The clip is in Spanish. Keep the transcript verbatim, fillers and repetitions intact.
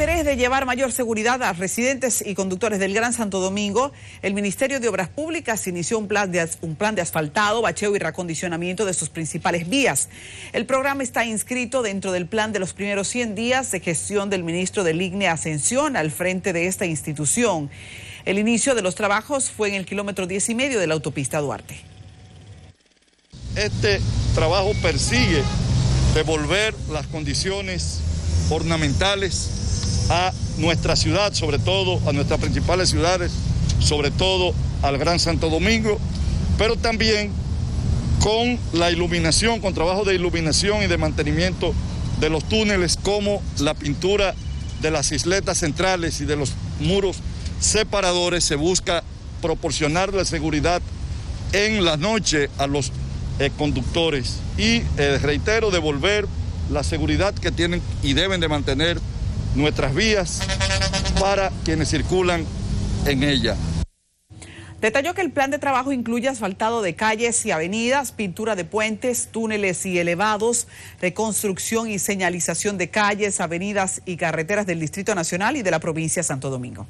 interés de llevar mayor seguridad a residentes y conductores del Gran Santo Domingo, el Ministerio de Obras Públicas inició un plan de, un plan de asfaltado, bacheo y reacondicionamiento de sus principales vías. El programa está inscrito dentro del plan de los primeros cien días de gestión del ministro de Línea Ascensión al frente de esta institución. El inicio de los trabajos fue en el kilómetro diez y medio de la autopista Duarte. Este trabajo persigue devolver las condiciones ornamentales a nuestra ciudad, sobre todo a nuestras principales ciudades, sobre todo al Gran Santo Domingo, pero también con la iluminación, con trabajo de iluminación y de mantenimiento de los túneles, como la pintura de las isletas centrales y de los muros separadores. Se busca proporcionar la seguridad en la noche a los eh, conductores y, eh, reitero, devolver la seguridad que tienen y deben de mantener nuestras vías para quienes circulan en ella. Detalló que el plan de trabajo incluye asfaltado de calles y avenidas, pintura de puentes, túneles y elevados, reconstrucción y señalización de calles, avenidas y carreteras del Distrito Nacional y de la provincia de Santo Domingo.